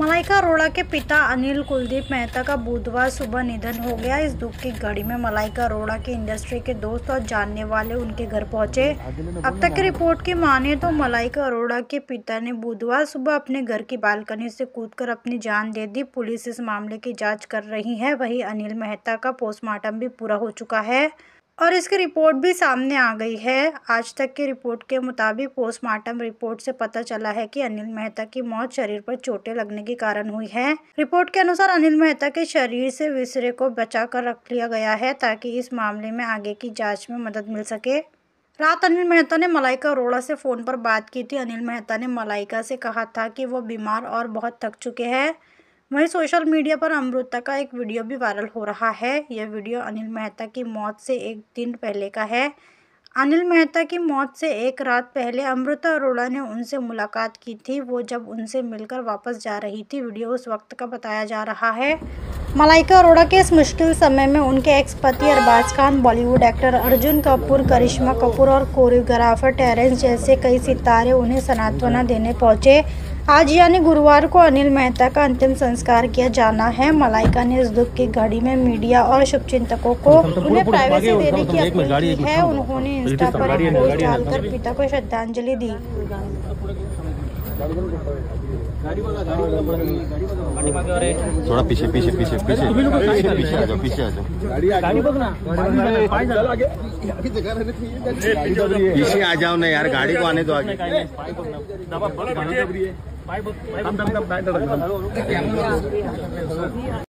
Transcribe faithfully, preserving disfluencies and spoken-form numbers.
मलाइका अरोड़ा के पिता अनिल कुलदीप मेहता का बुधवार सुबह निधन हो गया। इस दुख की घड़ी में मलाइका अरोड़ा के इंडस्ट्री के दोस्त और जानने वाले उनके घर पहुंचे। अब तक की रिपोर्ट की माने तो मलाइका अरोड़ा के पिता ने बुधवार सुबह अपने घर की बालकनी से कूदकर अपनी जान दे दी। पुलिस इस मामले की जाँच कर रही है। वहीं अनिल मेहता का पोस्टमार्टम भी पूरा हो चुका है और इसकी रिपोर्ट भी सामने आ गई है। आज तक की रिपोर्ट के मुताबिक पोस्टमार्टम रिपोर्ट से पता चला है कि अनिल मेहता की मौत शरीर पर चोटें लगने के कारण हुई है। रिपोर्ट के अनुसार अनिल मेहता के शरीर से विसरे को बचाकर रख लिया गया है ताकि इस मामले में आगे की जांच में मदद मिल सके। रात अनिल मेहता ने मलाइका अरोड़ा से फ़ोन पर बात की थी। अनिल मेहता ने मलाइका से कहा था कि वो बीमार और बहुत थक चुके हैं। वहीं सोशल मीडिया पर अमृता का एक वीडियो भी वायरल हो रहा है। यह वीडियो अनिल मेहता की मौत से एक दिन पहले का है। अनिल मेहता की मौत से एक रात पहले अमृता अरोड़ा ने उनसे मुलाकात की थी। वो जब उनसे मिलकर वापस जा रही थी, वीडियो उस वक्त का बताया जा रहा है। मलाइका अरोड़ा के इस मुश्किल समय में उनके एक्स पति अरबाज खान, बॉलीवुड एक्टर अर्जुन कपूर, करिश्मा कपूर और कोरियोग्राफर टेरेंस जैसे कई सितारे उन्हें सांत्वना देने पहुँचे। आज यानी गुरुवार को अनिल मेहता का अंतिम संस्कार किया जाना है। मलाइका ने इस दुख की घड़ी में मीडिया और शुभचिंतकों को उन्हें प्राइवेसी देने की अपील की है। उन्होंने इंस्टा पर पोस्ट डालकर पिता को श्रद्धांजलि दी। थोड़ा पीछे पीछे पीछे पीछे पीछे आ जाओ पीछे आ जाओ पीछे आ जाओ ना यार, गाड़ी को आने दो आगे।